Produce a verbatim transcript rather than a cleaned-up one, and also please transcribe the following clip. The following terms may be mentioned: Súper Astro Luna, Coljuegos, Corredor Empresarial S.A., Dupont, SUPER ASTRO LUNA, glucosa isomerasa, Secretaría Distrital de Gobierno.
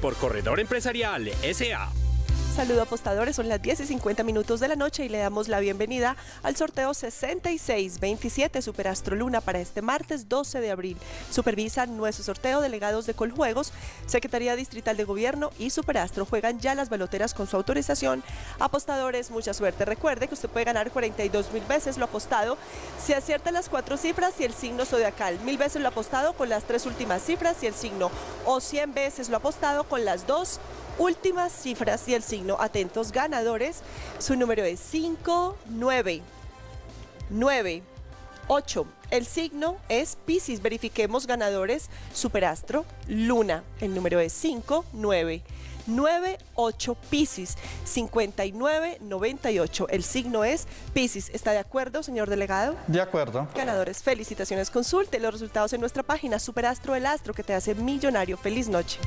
por Corredor Empresarial S A Saludo apostadores, son las diez y cincuenta minutos de la noche y le damos la bienvenida al sorteo sesenta y seis veintisiete Súper Astro Luna para este martes doce de abril. Supervisan nuestro sorteo delegados de Coljuegos, Secretaría Distrital de Gobierno y Súper Astro. Juegan ya las baloteras con su autorización. Apostadores, mucha suerte. Recuerde que usted puede ganar cuarenta y dos mil veces lo apostado si acierta las cuatro cifras y el signo zodiacal, mil veces lo apostado con las tres últimas cifras y el signo, o cien veces lo apostado con las dos últimas cifras y el signo. Atentos ganadores, su número es cinco nueve nueve ocho. El signo es Piscis. Verifiquemos ganadores, Súper Astro Luna. El número es cinco nueve nueve ocho Piscis, cincuenta y nueve noventa y ocho. El signo es Piscis. ¿Está de acuerdo, señor delegado? De acuerdo. Ganadores, felicitaciones. Consulte los resultados en nuestra página Súper Astro, el astro que te hace millonario. Feliz noche.